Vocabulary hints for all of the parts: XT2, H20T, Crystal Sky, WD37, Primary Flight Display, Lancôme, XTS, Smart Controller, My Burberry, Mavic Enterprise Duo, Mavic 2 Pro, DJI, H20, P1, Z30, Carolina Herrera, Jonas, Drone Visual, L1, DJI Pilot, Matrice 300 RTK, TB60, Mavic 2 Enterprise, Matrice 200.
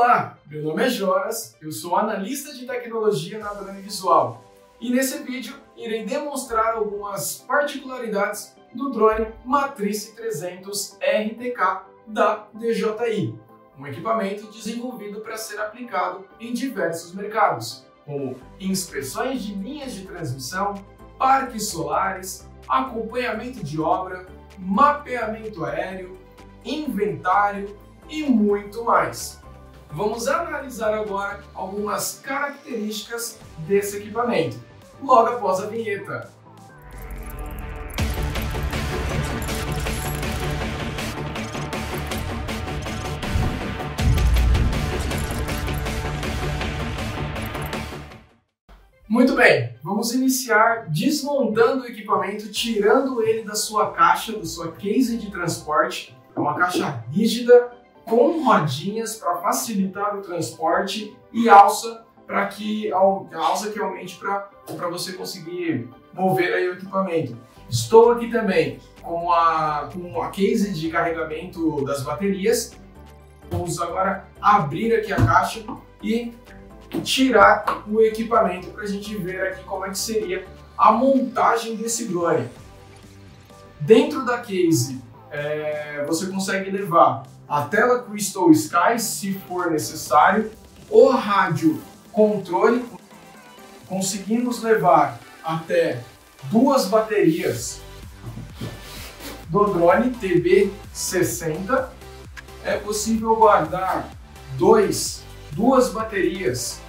Olá, meu nome é Jonas, eu sou analista de tecnologia na Drone Visual e nesse vídeo irei demonstrar algumas particularidades do drone Matrice 300 RTK da DJI, um equipamento desenvolvido para ser aplicado em diversos mercados, como inspeções de linhas de transmissão, parques solares, acompanhamento de obra, mapeamento aéreo, inventário e muito mais. Vamos analisar agora algumas características desse equipamento, logo após a vinheta. Muito bem, vamos iniciar desmontando o equipamento, tirando ele da sua caixa, da sua case de transporte. É uma caixa rígida, com rodinhas para facilitar o transporte e alça, para que a alça aumente para você conseguir mover aí o equipamento. Estou aqui também com a case de carregamento das baterias. Vamos agora abrir aqui a caixa e tirar o equipamento para a gente ver aqui como é que seria a montagem desse drone. Dentro da case você consegue levar a tela Crystal Sky, se for necessário, o rádio controle, conseguimos levar até duas baterias do drone TB60, é possível guardar duas baterias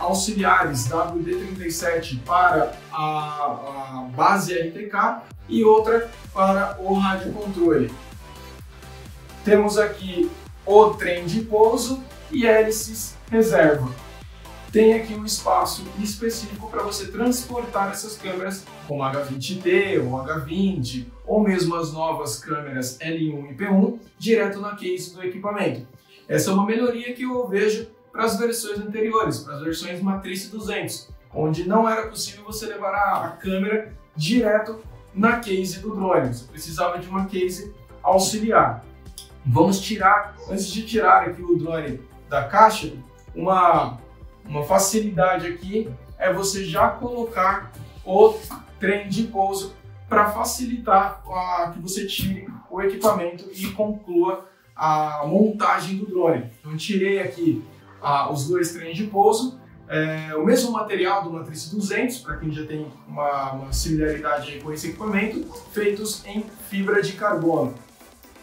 auxiliares WD37 para a base RTK e outra para o rádio controle. Temos aqui o trem de pouso e hélices reserva. Tem aqui um espaço específico para você transportar essas câmeras, como H20T, ou H20, ou mesmo as novas câmeras L1 e P1, direto na case do equipamento. Essa é uma melhoria que eu vejo para as versões anteriores, para as versões Matrice 200, onde não era possível você levar a câmera direto na case do drone, você precisava de uma case auxiliar. Vamos tirar, antes de tirar aqui o drone da caixa, uma facilidade aqui é você já colocar o trem de pouso para facilitar que você tire o equipamento e conclua a montagem do drone. Então tirei aqui os dois trens de pouso, o mesmo material do Matrice 200, para quem já tem uma similaridade aí com esse equipamento, feitos em fibra de carbono.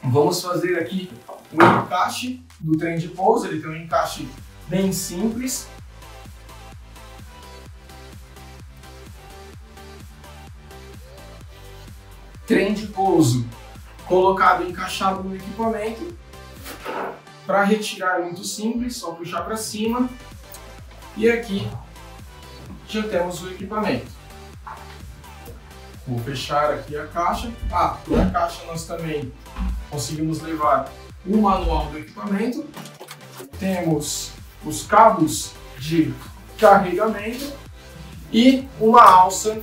Vamos fazer aqui o encaixe do trem de pouso, ele tem um encaixe bem simples. Trem de pouso colocado, encaixado no equipamento. Para retirar é muito simples, só puxar para cima. E aqui já temos o equipamento. Vou fechar aqui a caixa. Na caixa nós também conseguimos levar o manual do equipamento, temos os cabos de carregamento e uma alça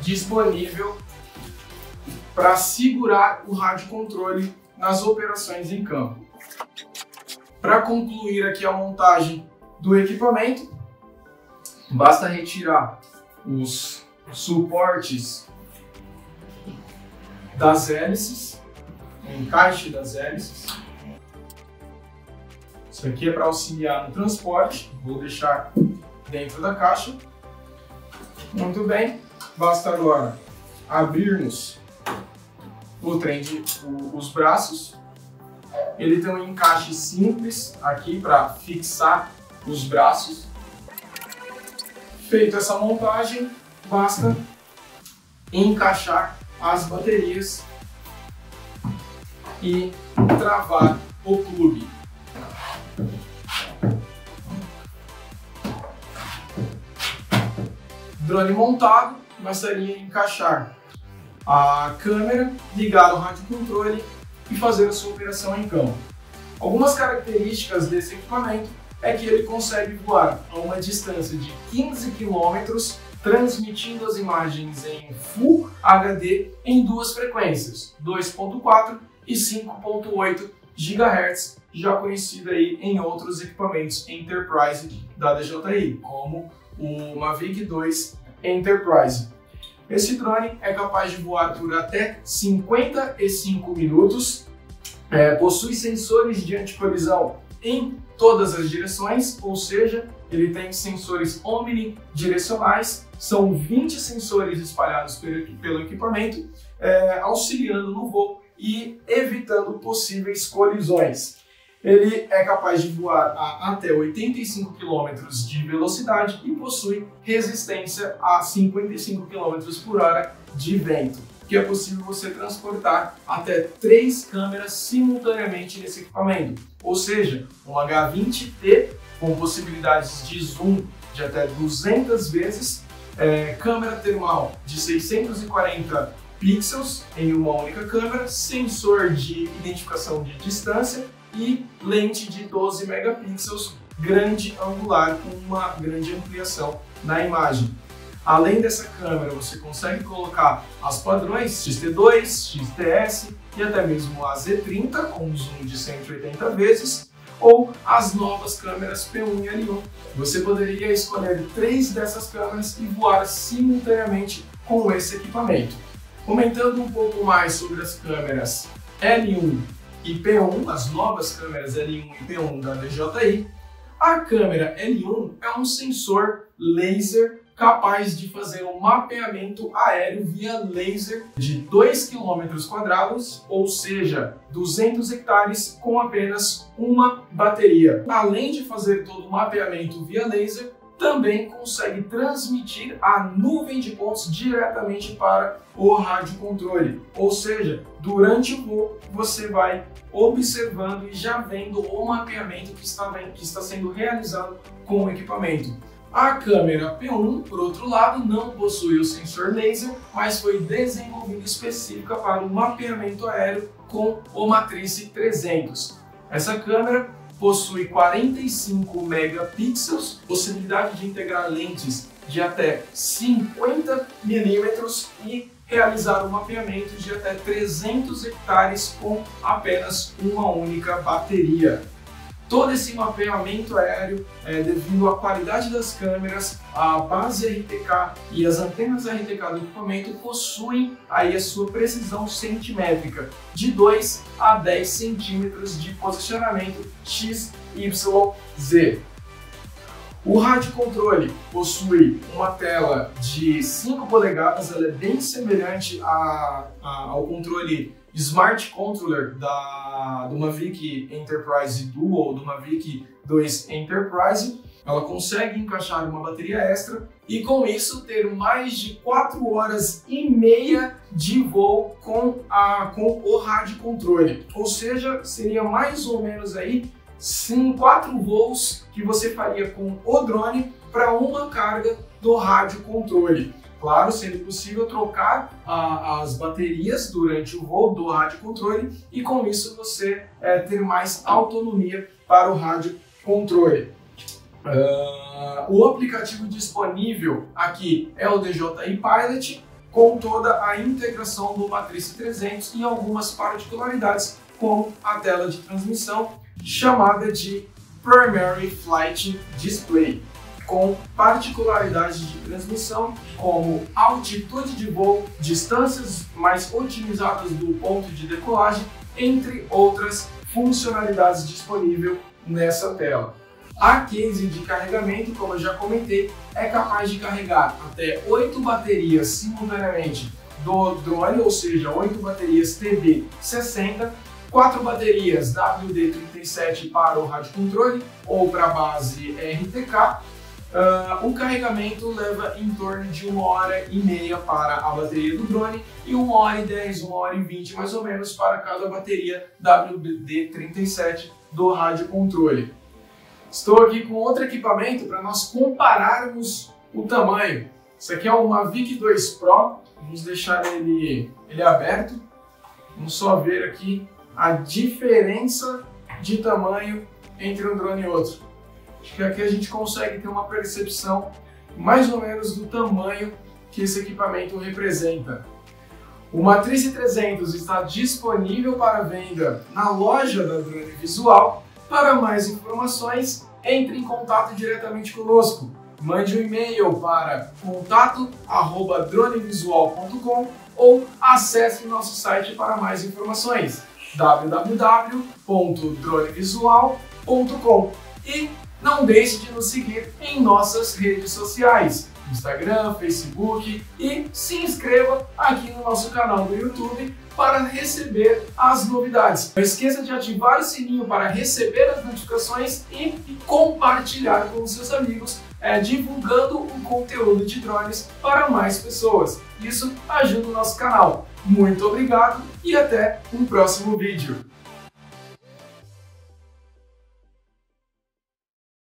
disponível para segurar o rádio controle nas operações em campo. Para concluir aqui a montagem do equipamento, basta retirar os suportes das hélices, o encaixe das hélices. Isso aqui é para auxiliar no transporte, vou deixar dentro da caixa. Muito bem, basta agora abrirmos o trem os braços. Ele tem um encaixe simples aqui para fixar os braços. Feita essa montagem, basta encaixar as baterias e travar o plug. Drone montado, bastaria encaixar a câmera, ligar o rádio controle e fazer a sua operação em campo. Algumas características desse equipamento é que ele consegue voar a uma distância de 15 km transmitindo as imagens em Full HD em duas frequências, 2.4 e 5.8 GHz, já conhecida aí em outros equipamentos Enterprise da DJI, como o Mavic 2 Enterprise. Esse drone é capaz de voar por até 55 minutos, possui sensores de anticolisão em todas as direções, ou seja, ele tem sensores omnidirecionais, são 20 sensores espalhados pelo equipamento, auxiliando no voo e evitando possíveis colisões. Ele é capaz de voar a até 85 km de velocidade e possui resistência a 55 km por hora de vento, que é possível você transportar até 3 câmeras simultaneamente nesse equipamento, ou seja, um H20T com possibilidades de zoom de até 200 vezes, câmera termal de 640 pixels em uma única câmera, sensor de identificação de distância, e lente de 12 megapixels grande angular com uma grande ampliação na imagem. Além dessa câmera, você consegue colocar as padrões XT2, XTS e até mesmo a Z30 com zoom de 180 vezes ou as novas câmeras P1 e L1. Você poderia escolher 3 dessas câmeras e voar simultaneamente com esse equipamento. Comentando um pouco mais sobre as câmeras L1 e P1, as novas câmeras L1 e P1 da DJI, a câmera L1 é um sensor laser capaz de fazer um mapeamento aéreo via laser de 2 km², ou seja, 200 hectares com apenas uma bateria. Além de fazer todo o mapeamento via laser, também consegue transmitir a nuvem de pontos diretamente para o radiocontrole, ou seja, durante o voo você vai observando e já vendo o mapeamento que está sendo realizado com o equipamento. A câmera P1, por outro lado, não possui o sensor laser, mas foi desenvolvida específica para o mapeamento aéreo com o Matrice 300. Essa câmera possui 45 megapixels, possibilidade de integrar lentes de até 50 milímetros e realizar um mapeamento de até 300 hectares com apenas uma única bateria. Todo esse mapeamento aéreo é devido à qualidade das câmeras, a base RTK e as antenas RTK do equipamento possuem aí a sua precisão centimétrica, de 2 a 10 centímetros de posicionamento XYZ. O radiocontrole possui uma tela de 5 polegadas, ela é bem semelhante ao controle Smart Controller do Mavic Enterprise Duo ou do Mavic 2 Enterprise. Ela consegue encaixar uma bateria extra e com isso ter mais de 4h30 de voo com o radiocontrole. Ou seja, seria mais ou menos aí 4 voos que você faria com o drone para uma carga do radiocontrole. Claro, sendo possível trocar as baterias durante o voo do radiocontrole e com isso você ter mais autonomia para o radiocontrole. O aplicativo disponível aqui é o DJI Pilot, com toda a integração do Matrice 300 e algumas particularidades, como a tela de transmissão chamada de Primary Flight Display, com particularidades de transmissão como altitude de voo, distâncias mais otimizadas do ponto de decolagem, entre outras funcionalidades disponíveis nessa tela. A case de carregamento, como eu já comentei, é capaz de carregar até 8 baterias simultaneamente do drone, ou seja, 8 baterias TB60, 4 baterias WD37 para o radiocontrole ou para a base RTK. O carregamento leva em torno de 1h30 para a bateria do drone e 1h10, 1h20 mais ou menos para cada bateria WD37 do radiocontrole. Estou aqui com outro equipamento para nós compararmos o tamanho. Isso aqui é o Mavic 2 Pro, vamos deixar ele aberto. Vamos só ver aqui a diferença de tamanho entre um drone e outro. Acho que aqui a gente consegue ter uma percepção mais ou menos do tamanho que esse equipamento representa. O Matrice 300 está disponível para venda na loja da Drone Visual. Para mais informações, entre em contato diretamente conosco. Mande um e-mail para contato@dronevisual.com ou acesse o nosso site para mais informações, www.dronevisual.com. E não deixe de nos seguir em nossas redes sociais, Instagram, Facebook, e se inscreva aqui no nosso canal do YouTube para receber as novidades. Não esqueça de ativar o sininho para receber as notificações e compartilhar com os seus amigos, divulgando o conteúdo de drones para mais pessoas. Isso ajuda o nosso canal. Muito obrigado e até um próximo vídeo.